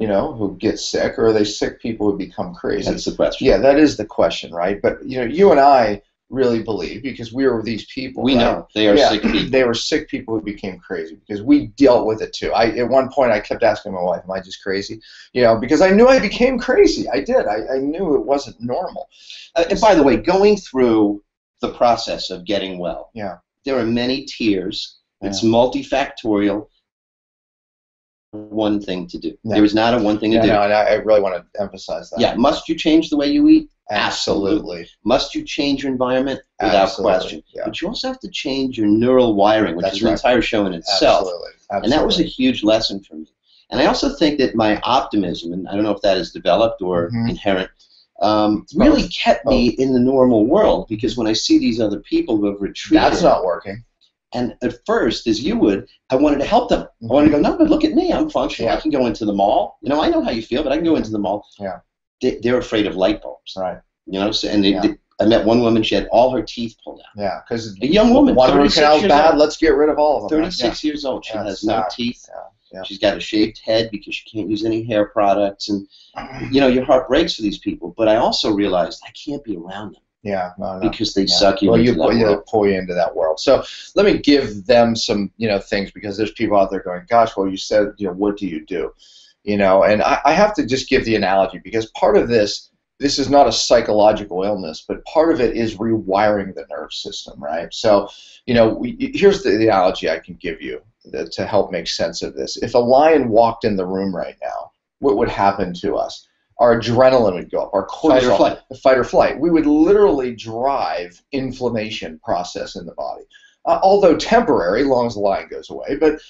who get sick, or are they sick people who become crazy? That's the question. Yeah, that is the question, right? But, you and I really believe, because we were these people. We know. They are sick people. They were sick people who became crazy, because we dealt with it, too. At one point, I kept asking my wife, am I just crazy? Because I knew I became crazy. I did. I knew it wasn't normal. And by the way, going through the process of getting well. Yeah. There are many tiers. Yeah. It's multifactorial. One thing to do. Yeah. There is not a one thing to do. No, and I really want to emphasize that. Yeah. Must you change the way you eat? Absolutely. Must you change your environment? Without question. Yeah. But you also have to change your neural wiring, which is an entire show in itself. Absolutely. Absolutely. And that was a huge lesson for me. And I also think that my optimism, and I don't know if that is developed or inherent, really kept me in the normal world, because when I see these other people who have retreated. That's not working. And at first, as you would, I wanted to help them. I wanted to go, no, but look at me. I'm functional. Yeah. I can go into the mall. I know how you feel, but I can go into the mall. Yeah. They're afraid of light bulbs. Right. I met one woman. She had all her teeth pulled out. Yeah, because a young woman, 36 years old. Let's get rid of all of them. 36 years old. She has no teeth. Yeah. Yeah. She's got a shaved head because she can't use any hair products. And, your heart breaks for these people. But I also realized I can't be around them. Yeah, no. Because they suck you into that world. They pull you into that world. So let me give them some, things, because there's people out there going, gosh, well, you said, what do you do? And I have to just give the analogy, because part of this is not a psychological illness, but part of it is rewiring the nerve system, right? So, here's the analogy I can give you to help make sense of this. If a lion walked in the room right now, what would happen to us? Our adrenaline would go up, our cortisol, fight or flight. We would literally drive inflammation process in the body, although temporary, as long as the lion goes away. But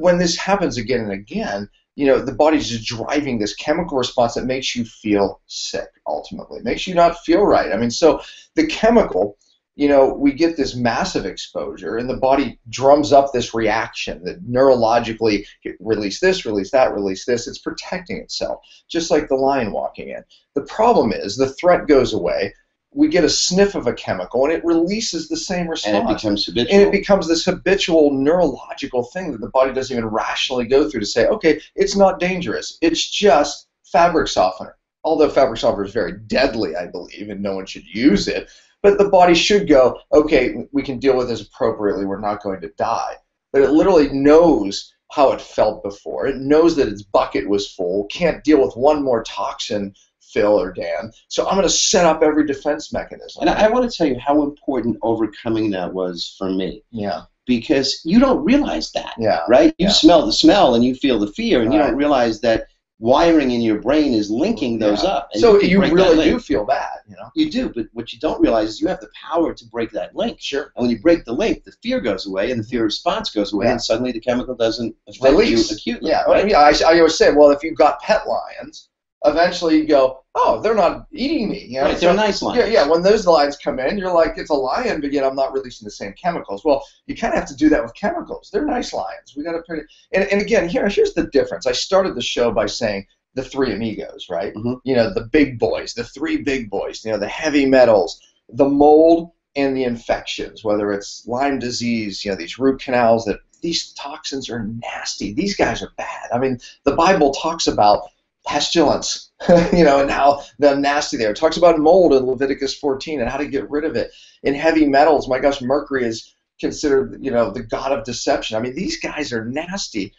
when this happens again and again, the body's just driving this chemical response that makes you feel sick. Ultimately, it makes you not feel right. I mean, so the chemical. We get this massive exposure, and the body drums up this reaction that neurologically release this, release that, release this. It's protecting itself, just like the lion walking in. The problem is the threat goes away. We get a sniff of a chemical, and it releases the same response. And it becomes habitual. And it becomes this habitual neurological thing that the body doesn't even rationally go through to say, okay, it's not dangerous. It's just fabric softener. Although fabric softener is very deadly, I believe, and no one should use it. But the body should go, okay, we can deal with this appropriately. We're not going to die. But it literally knows how it felt before. It knows that its bucket was full, can't deal with one more toxin, Phil or Dan. So I'm going to set up every defense mechanism. And I want to tell you how important overcoming that was for me. Yeah. Because you don't realize that, right? You smell the smell and you feel the fear, and you don't realize that wiring in your brain is linking those up. And so you really do feel bad. You do, but what you don't realize is you have the power to break that link. Sure. And when you break the link, the fear goes away, and the fear response goes away, and suddenly the chemical doesn't affect you acutely. Yeah, right? I always say, well, if you've got pet lions, eventually you go, oh, they're not eating me. Right, they're nice lions. Yeah, when those lions come in, you're like, it's a lion, but yet I'm not releasing the same chemicals. Well, you kind of have to do that with chemicals. They're nice lions. We got to pretty. And again, here's the difference. I started the show by saying the three amigos, right? The big boys, the three big boys, the heavy metals, the mold, and the infections, whether it's Lyme disease, these root canals, these toxins are nasty. These guys are bad. I mean, the Bible talks about pestilence, and how nasty they are. It talks about mold in Leviticus 14 and how to get rid of it. In heavy metals, my gosh, mercury is considered, the god of deception. I mean, these guys are nasty.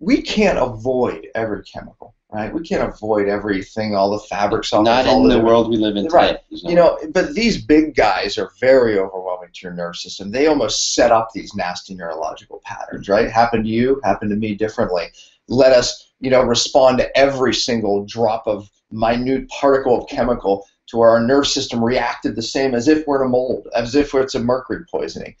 We can't avoid every chemical, right? We can't avoid everything, all the fabrics. Not in the world we live in today. Right. But these big guys are very overwhelming to your nerve system. They almost set up these nasty neurological patterns, right? Happened to you, happened to me differently. Let us respond to every single drop of minute particle of chemical to where our nerve system reacted the same as if we're in a mold, as if it's a mercury poisoning.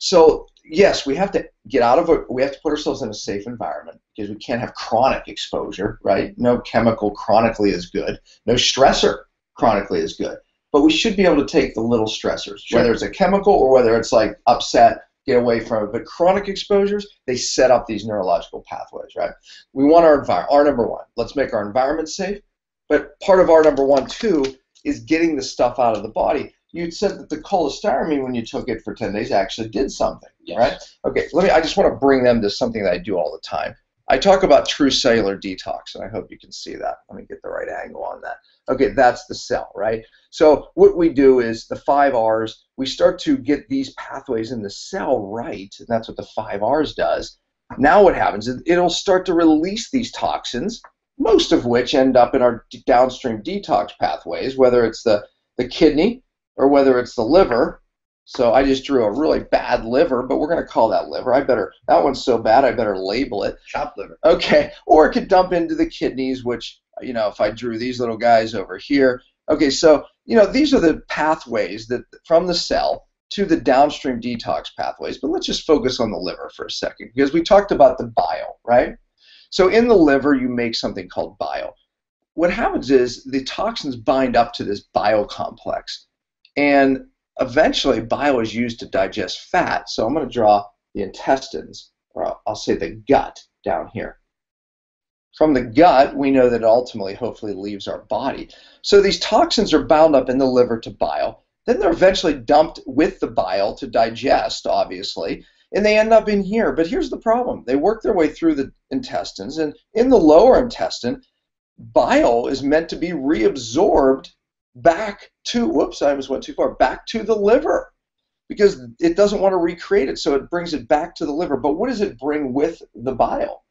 So yes, we have to get out of it. We have to put ourselves in a safe environment because we can't have chronic exposure, right? No chemical chronically is good. No stressor chronically is good. But we should be able to take the little stressors, sure, whether it's a chemical or whether it's like upset, get away from it. But chronic exposures, they set up these neurological pathways, right? We want our environment, our number one. Let's make our environment safe. But part of our number one, too, is getting the stuff out of the body. You said that the cholestyramine, when you took it for 10 days, actually did something, yes, right? Okay, I just want to bring them to something that I do all the time. I talk about true cellular detox, and I hope you can see that. Let me get the right angle on that. Okay, that's the cell, right? So what we do is the 5 R's, we start to get these pathways in the cell right, and that's what the 5 R's does. Now what happens is it'll start to release these toxins, most of which end up in our downstream detox pathways, whether it's the kidney or whether it's the liver. So I just drew a really bad liver, but we're going to call that liver. That one's so bad I better label it. Chopped liver. Okay. Or it could dump into the kidneys, which, you know, if I drew these little guys over here. Okay, so, you know, these are the pathways that from the cell to the downstream detox pathways. But let's just focus on the liver for a second because we talked about the bile, right? So in the liver, you make something called bile. What happens is the toxins bind up to this bile complex. And eventually, bile is used to digest fat. So I'm going to draw the intestines, or I'll say the gut down here. From the gut, we know that it ultimately, hopefully, leaves our body. So these toxins are bound up in the liver to bile. Then they're eventually dumped with the bile to digest, obviously, and they end up in here. But here's the problem. They work their way through the intestines, and in the lower intestine, bile is meant to be reabsorbed back to, whoops, I almost went too far, back to the liver because it doesn't want to recreate it, so it brings it back to the liver. But what does it bring with the bile?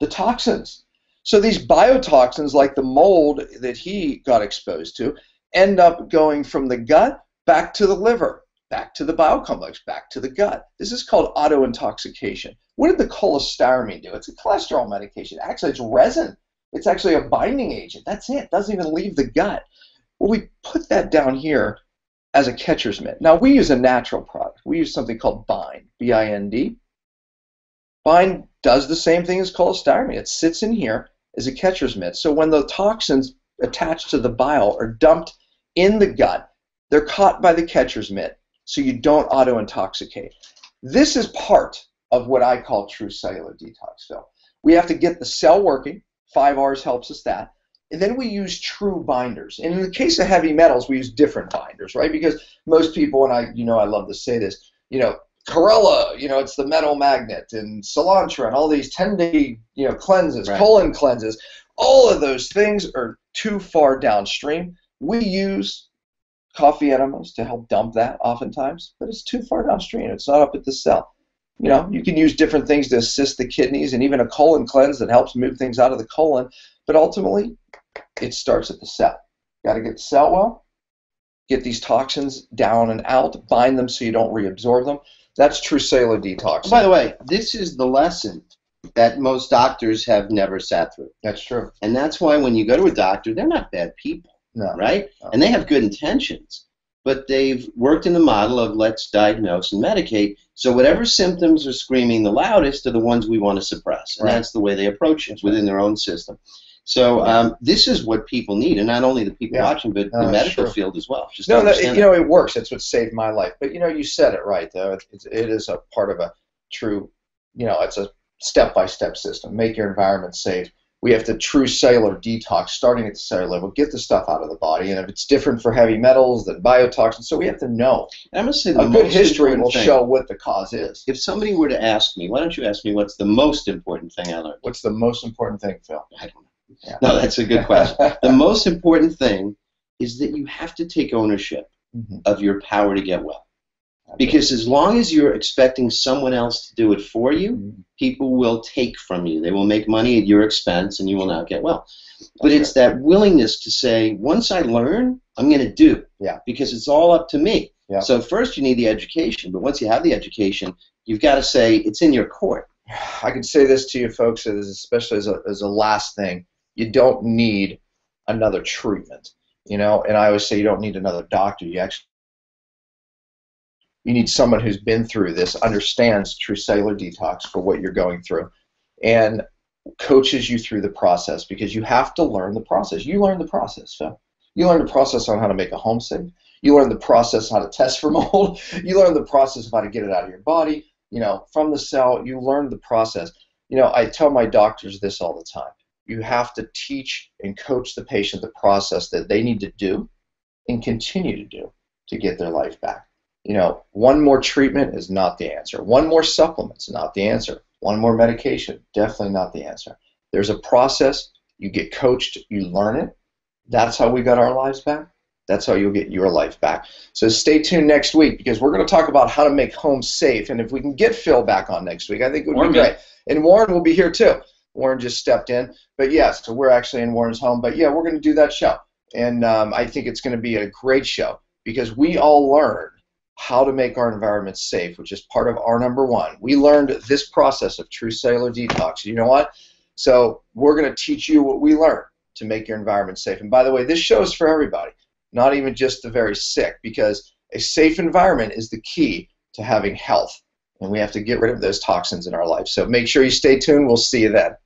The toxins. So these biotoxins, like the mold that he got exposed to, end up going from the gut back to the liver, back to the bile complex, back to the gut. This is called autointoxication. What did the cholestyramine do? It's a cholesterol medication. Actually, it's resin. It's actually a binding agent. That's it. It doesn't even leave the gut. Well, we put that down here as a catcher's mitt. Now, we use a natural product. We use something called BIND, B-I-N-D. BIND does the same thing as cholestyramine. It sits in here as a catcher's mitt. So when the toxins attached to the bile are dumped in the gut, they're caught by the catcher's mitt, so you don't auto-intoxicate. This is part of what I call true cellular detox, Phil. We have to get the cell working. 5 R's helps us that. And then we use true binders. And in the case of heavy metals, we use different binders, right? Because most people, and I love to say this, you know, Corella, you know, it's the metal magnet, and cilantro, and all these 10-day, you know, cleanses, right, colon cleanses, all of those things are too far downstream. We use coffee enemas to help dump that oftentimes, but it's too far downstream. It's not up at the cell. You know, you can use different things to assist the kidneys, and even a colon cleanse that helps move things out of the colon, but ultimately, it starts at the cell. Got to get the cell well, get these toxins down and out, bind them so you don't reabsorb them. That's true cellular detox. By the way, this is the lesson that most doctors have never sat through. That's true. And that's why when you go to a doctor, they're not bad people, no, right? No. And they have good intentions. But they've worked in the model of let's diagnose and medicate. So whatever symptoms are screaming the loudest are the ones we want to suppress. And right, that's the way they approach it within their own system. So this is what people need, and not only the people watching, but the medical field as well. Just it works. That's what saved my life. But, you know, you said it right, though. It is a part of a true, you know, it's a step-by-step system. Make your environment safe. We have to true cellular detox, starting at the cellular level, get the stuff out of the body. And if it's different for heavy metals than biotoxins, so we have to know. And I'm going to say the most important thing. A good history will show what the cause is. If somebody were to ask me, why don't you ask me what's the most important thing I learned? What's the most important thing, Phil? I don't know. Yeah. No, that's a good question. The most important thing is that you have to take ownership of your power to get well. Because as long as you're expecting someone else to do it for you, people will take from you. They will make money at your expense, and you will not get well. But it's that willingness to say, once I learn, I'm going to do. Yeah. Because it's all up to me. Yeah. So first you need the education. But once you have the education, you've got to say it's in your court. I can say this to you folks, especially as a last thing. You don't need another treatment, you know, and I always say you don't need another doctor. You actually You need someone who's been through this, understands True Cellular Detox for what you're going through, and coaches you through the process, because you have to learn the process. You learn the process, Phil. You learn the process on how to make a home safe. You learn the process how to test for mold. You learn the process of how to get it out of your body, you know, from the cell. You learn the process. You know, I tell my doctors this all the time. You have to teach and coach the patient the process that they need to do and continue to do to get their life back. You know, one more treatment is not the answer. One more supplement is not the answer. One more medication, definitely not the answer. There's a process. You get coached. You learn it. That's how we got our lives back. That's how you'll get your life back. So stay tuned next week, because we're going to talk about how to make home safe. And if we can get Phil back on next week, I think it would be great. And Warren will be here too. Warren just stepped in. But yeah, so we're actually in Warren's home. But yeah, we're going to do that show. And I think it's going to be a great show, because we all learn how to make our environment safe, which is part of our number one. We learned this process of True Cellular Detox. You know what? So we're going to teach you what we learned to make your environment safe. And by the way, this show is for everybody, not even just the very sick, because a safe environment is the key to having health. And we have to get rid of those toxins in our life. So make sure you stay tuned. We'll see you then.